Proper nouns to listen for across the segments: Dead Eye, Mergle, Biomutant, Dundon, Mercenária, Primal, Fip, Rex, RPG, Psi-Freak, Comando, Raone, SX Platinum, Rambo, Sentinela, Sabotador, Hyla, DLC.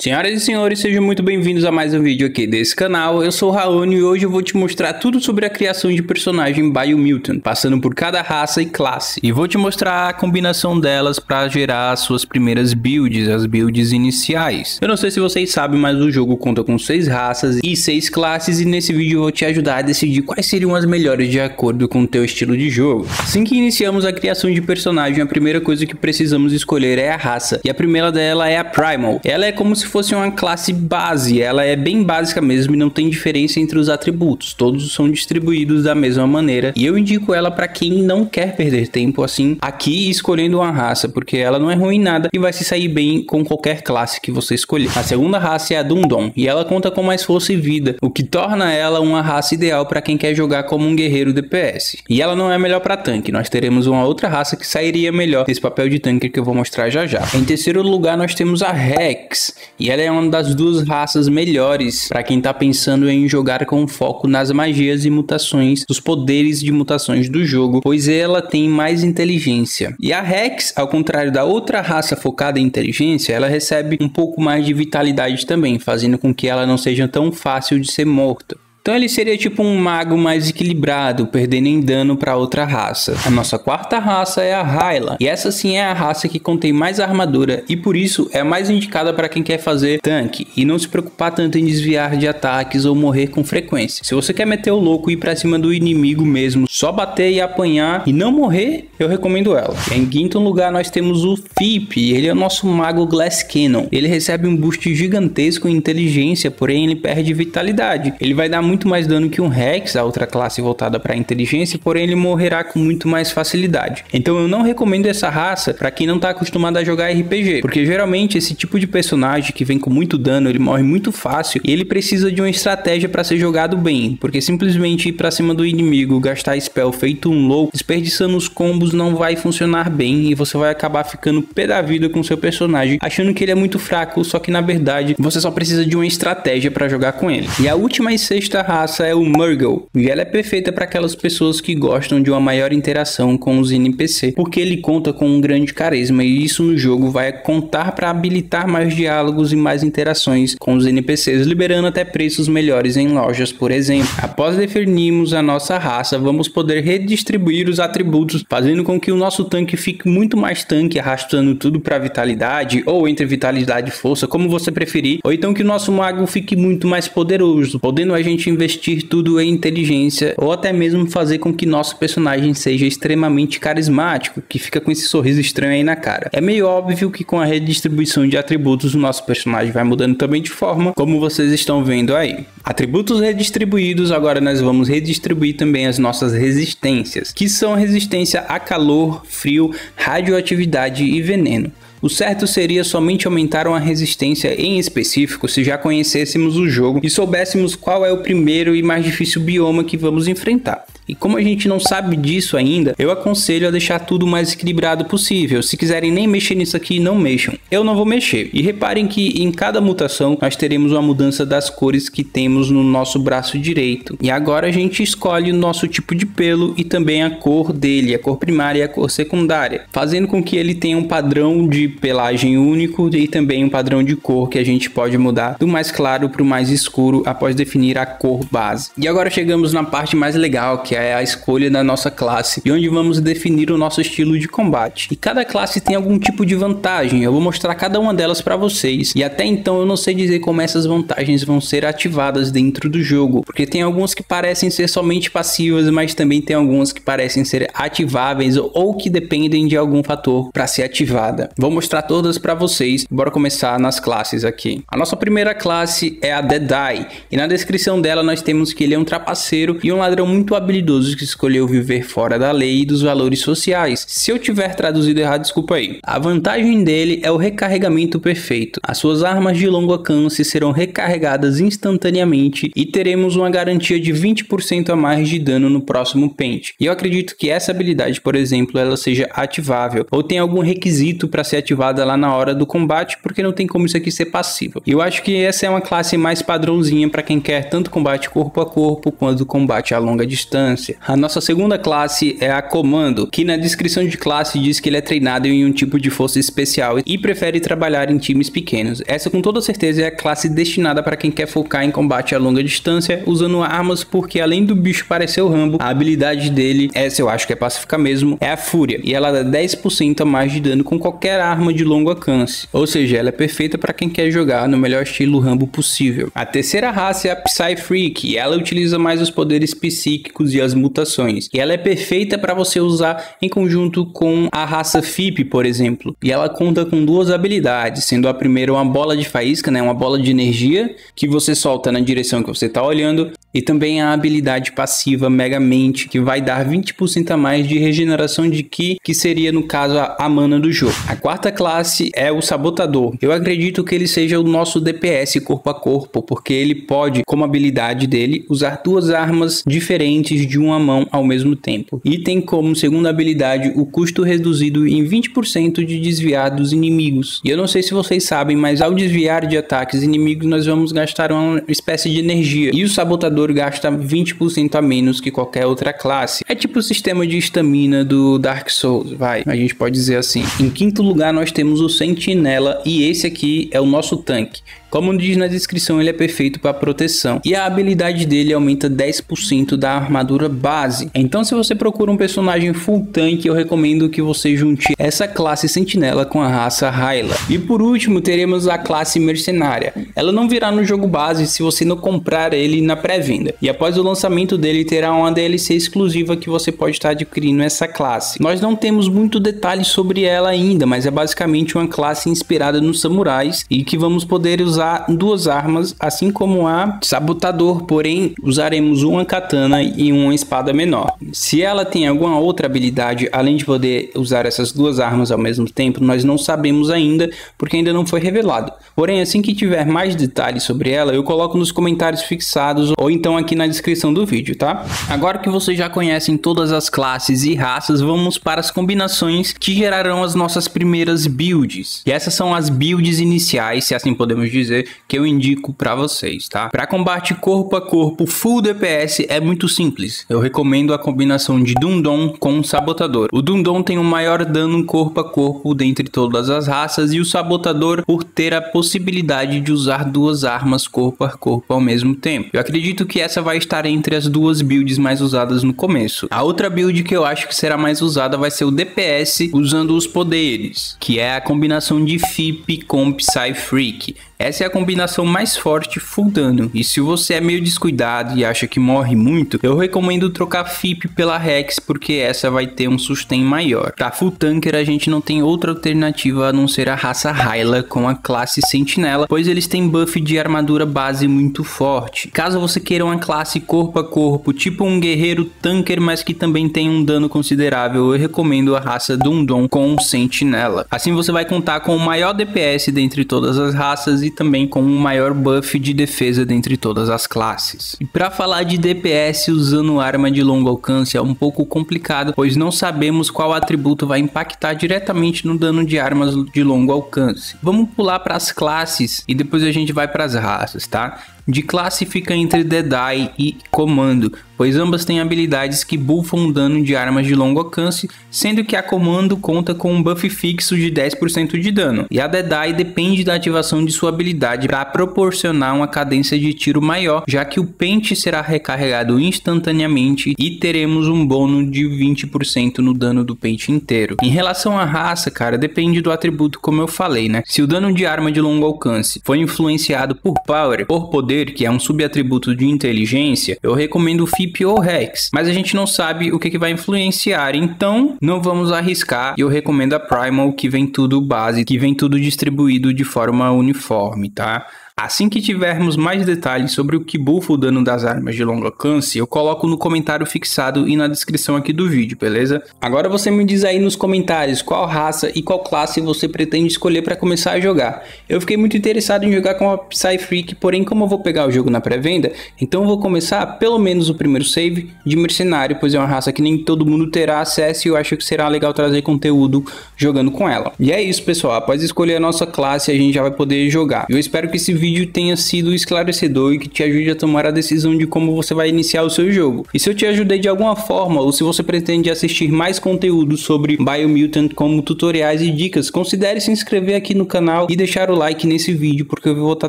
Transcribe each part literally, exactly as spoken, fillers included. Senhoras e senhores, sejam muito bem-vindos a mais um vídeo aqui desse canal. Eu sou o Raone e hoje eu vou te mostrar tudo sobre a criação de personagem Biomutant, passando por cada raça e classe. E vou te mostrar a combinação delas para gerar as suas primeiras builds, as builds iniciais. Eu não sei se vocês sabem, mas o jogo conta com seis raças e seis classes, e nesse vídeo eu vou te ajudar a decidir quais seriam as melhores de acordo com o teu estilo de jogo. Assim que iniciamos a criação de personagem, a primeira coisa que precisamos escolher é a raça. E a primeira dela é a Primal. Ela é como se fosse uma classe base, ela é bem básica mesmo e não tem diferença entre os atributos, todos são distribuídos da mesma maneira, e eu indico ela para quem não quer perder tempo assim aqui escolhendo uma raça, porque ela não é ruim em nada e vai se sair bem com qualquer classe que você escolher. A segunda raça é a Dundon, e ela conta com mais força e vida, o que torna ela uma raça ideal para quem quer jogar como um guerreiro D P S, e ela não é melhor para tanque. Nós teremos uma outra raça que sairia melhor nesse papel de tanque que eu vou mostrar já já. Em terceiro lugar nós temos a Rex, e ela é uma das duas raças melhores para quem tá pensando em jogar com foco nas magias e mutações, os poderes de mutações do jogo, pois ela tem mais inteligência. E a Rex, ao contrário da outra raça focada em inteligência, ela recebe um pouco mais de vitalidade também, fazendo com que ela não seja tão fácil de ser morta. Então ele seria tipo um mago mais equilibrado, perdendo em dano para outra raça. A nossa quarta raça é a Hyla, e essa sim é a raça que contém mais armadura e por isso é mais indicada para quem quer fazer tanque e não se preocupar tanto em desviar de ataques ou morrer com frequência. Se você quer meter o louco e ir para cima do inimigo mesmo, só bater e apanhar e não morrer, eu recomendo ela. Em quinto lugar nós temos o Fip, e ele é o nosso mago Glass Cannon. Ele recebe um boost gigantesco em inteligência, porém ele perde vitalidade. Ele vai dar muito muito mais dano que um Rex, a outra classe voltada para inteligência, porém ele morrerá com muito mais facilidade. Então eu não recomendo essa raça para quem não está acostumado a jogar R P G, porque geralmente esse tipo de personagem que vem com muito dano, ele morre muito fácil e ele precisa de uma estratégia para ser jogado bem, porque simplesmente ir para cima do inimigo, gastar spell feito um louco, desperdiçando os combos, não vai funcionar bem e você vai acabar ficando pé da vida com seu personagem, achando que ele é muito fraco, só que na verdade você só precisa de uma estratégia para jogar com ele. E a última e sexta raça é o Mergle, e ela é perfeita para aquelas pessoas que gostam de uma maior interação com os N P C, porque ele conta com um grande carisma e isso no jogo vai contar para habilitar mais diálogos e mais interações com os N P Cs, liberando até preços melhores em lojas, por exemplo. Após definirmos a nossa raça, vamos poder redistribuir os atributos, fazendo com que o nosso tanque fique muito mais tanque, arrastando tudo para vitalidade, ou entre vitalidade e força, como você preferir, ou então que o nosso mago fique muito mais poderoso, podendo a gente investir tudo em inteligência ou até mesmo fazer com que nosso personagem seja extremamente carismático, que fica com esse sorriso estranho aí na cara. É meio óbvio que com a redistribuição de atributos o nosso personagem vai mudando também de forma, como vocês estão vendo aí. Atributos redistribuídos, agora nós vamos redistribuir também as nossas resistências, que são resistência a calor, frio, radioatividade e veneno. O certo seria somente aumentar uma resistência em específico se já conhecêssemos o jogo e soubéssemos qual é o primeiro e mais difícil bioma que vamos enfrentar. E como a gente não sabe disso ainda, eu aconselho a deixar tudo o mais equilibrado possível. Se quiserem nem mexer nisso aqui, não mexam. Eu não vou mexer. E reparem que em cada mutação nós teremos uma mudança das cores que temos no nosso braço direito. E agora a gente escolhe o nosso tipo de pelo e também a cor dele, a cor primária e a cor secundária, fazendo com que ele tenha um padrão de pelagem único e também um padrão de cor que a gente pode mudar do mais claro para o mais escuro após definir a cor base. E agora chegamos na parte mais legal, que é é a escolha da nossa classe e onde vamos definir o nosso estilo de combate. E cada classe tem algum tipo de vantagem, eu vou mostrar cada uma delas para vocês, e até então eu não sei dizer como essas vantagens vão ser ativadas dentro do jogo, porque tem algumas que parecem ser somente passivas, mas também tem algumas que parecem ser ativáveis ou que dependem de algum fator para ser ativada. Vou mostrar todas para vocês. Bora começar nas classes aqui. A nossa primeira classe é a Dead Eye, e na descrição dela nós temos que ele é um trapaceiro e um ladrão muito habilidoso que escolheu viver fora da lei e dos valores sociais. Se eu tiver traduzido errado, desculpa aí. A vantagem dele é o recarregamento perfeito. As suas armas de longo alcance serão recarregadas instantaneamente e teremos uma garantia de vinte por cento a mais de dano no próximo pente. E eu acredito que essa habilidade, por exemplo, ela seja ativável ou tem algum requisito para ser ativada lá na hora do combate, porque não tem como isso aqui ser passivo. Eu acho que essa é uma classe mais padrãozinha para quem quer tanto combate corpo a corpo quanto combate a longa distância. inteligência. A nossa segunda classe é a Comando, que na descrição de classe diz que ele é treinado em um tipo de força especial e prefere trabalhar em times pequenos. Essa com toda certeza é a classe destinada para quem quer focar em combate a longa distância usando armas, porque além do bicho parecer o Rambo, a habilidade dele, essa eu acho que é pacífica mesmo, é a Fúria, e ela dá dez por cento a mais de dano com qualquer arma de longo alcance, ou seja, ela é perfeita para quem quer jogar no melhor estilo Rambo possível. A terceira raça é a Psi-Freak, e ela utiliza mais os poderes psíquicos e as mutações, e ela é perfeita para você usar em conjunto com a raça Fip, por exemplo, e ela conta com duas habilidades, sendo a primeira uma bola de faísca, né, uma bola de energia que você solta na direção que você está olhando, e também a habilidade passiva Mega Mente, que vai dar vinte por cento a mais de regeneração de Ki, que seria no caso a, a mana do jogo. A quarta classe é o Sabotador. Eu acredito que ele seja o nosso D P S corpo a corpo, porque ele pode, como habilidade dele, usar duas armas diferentes de uma mão ao mesmo tempo, e tem como segunda habilidade o custo reduzido em vinte por cento de desviar dos inimigos. E eu não sei se vocês sabem, mas ao desviar de ataques inimigos nós vamos gastar uma espécie de energia, e o Sabotador gasta vinte por cento a menos que qualquer outra classe. É tipo o sistema de estamina do Dark Souls, vai, a gente pode dizer assim. Em quinto lugar nós temos o Sentinela, e esse aqui é o nosso tanque. Como diz na descrição, ele é perfeito para proteção, e a habilidade dele aumenta dez por cento da armadura base. Então se você procura um personagem full tank, eu recomendo que você junte essa classe Sentinela com a raça Hyla. E por último teremos a classe Mercenária. Ela não virá no jogo base se você não comprar ele na pré-venda, e após o lançamento dele terá uma D L C exclusiva que você pode estar adquirindo essa classe. Nós não temos muito detalhe sobre ela ainda, mas é basicamente uma classe inspirada nos samurais, e que vamos poder usar duas armas, assim como a Sabotador, porém usaremos uma katana e uma espada menor. Se ela tem alguma outra habilidade além de poder usar essas duas armas ao mesmo tempo, nós não sabemos ainda, porque ainda não foi revelado. Porém, assim que tiver mais detalhes sobre ela, eu coloco nos comentários fixados ou então aqui na descrição do vídeo, tá? Agora que vocês já conhecem todas as classes e raças, vamos para as combinações que gerarão as nossas primeiras builds. E essas são as builds iniciais, se assim podemos dizer, que eu indico para vocês, tá? Para combate corpo a corpo full D P S é muito simples. Eu recomendo a combinação de Dundon com o Sabotador. O Dundon tem o maior dano corpo a corpo dentre todas as raças, e o Sabotador por ter a possibilidade de usar duas armas corpo a corpo ao mesmo tempo. Eu acredito que essa vai estar entre as duas builds mais usadas no começo. A outra build que eu acho que será mais usada vai ser o D P S usando os poderes, que é a combinação de Fip com Psi-Freak. Essa é a combinação mais forte full dano, e se você é meio descuidado e acha que morre muito, eu recomendo trocar Fip pela Rex, porque essa vai ter um sustain maior. Para full tanker a gente não tem outra alternativa a não ser a raça Hyla com a classe Sentinela, pois eles têm buff de armadura base muito forte. Caso você queira uma classe corpo a corpo, tipo um guerreiro tanker, mas que também tem um dano considerável, eu recomendo a raça Dundon com Sentinela. Assim você vai contar com o maior D P S dentre todas as raças, e também com o maior buff de defesa dentre todas as classes. E para falar de D P S usando arma de longo alcance é um pouco complicado, pois não sabemos qual atributo vai impactar diretamente no dano de armas de longo alcance. Vamos pular para as classes e depois a gente vai para as raças, tá? De classe fica entre Dead Eye e Comando, pois ambas têm habilidades que buffam dano de armas de longo alcance, sendo que a Comando conta com um buff fixo de dez por cento de dano, e a Dead Eye depende da ativação de sua habilidade para proporcionar uma cadência de tiro maior, já que o pente será recarregado instantaneamente e teremos um bônus de vinte por cento no dano do pente inteiro. Em relação à raça, cara, depende do atributo, como eu falei, né? Se o dano de arma de longo alcance foi influenciado por Power, por poder, que é um subatributo de inteligência, eu recomendo Fip ou Rex, mas a gente não sabe o que, que vai influenciar, então não vamos arriscar, e eu recomendo a Primal, que vem tudo base, que vem tudo distribuído de forma uniforme, tá? Assim que tivermos mais detalhes sobre o que bufa o dano das armas de longo alcance, eu coloco no comentário fixado e na descrição aqui do vídeo, beleza? Agora você me diz aí nos comentários qual raça e qual classe você pretende escolher para começar a jogar. Eu fiquei muito interessado em jogar com a Psi-Freak, porém como eu vou pegar o jogo na pré-venda, então eu vou começar pelo menos o primeiro save de Mercenário, pois é uma raça que nem todo mundo terá acesso e eu acho que será legal trazer conteúdo jogando com ela. E é isso, pessoal, após escolher a nossa classe a gente já vai poder jogar. Eu espero que esse vídeo tenha sido esclarecedor e que te ajude a tomar a decisão de como você vai iniciar o seu jogo. E se eu te ajudei de alguma forma, ou se você pretende assistir mais conteúdo sobre Biomutant como tutoriais e dicas, considere se inscrever aqui no canal e deixar o like nesse vídeo, porque eu vou estar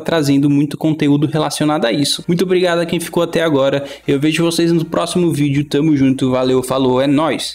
trazendo muito conteúdo relacionado a isso. Muito obrigado a quem ficou até agora, eu vejo vocês no próximo vídeo, tamo junto, valeu, falou, é nóis!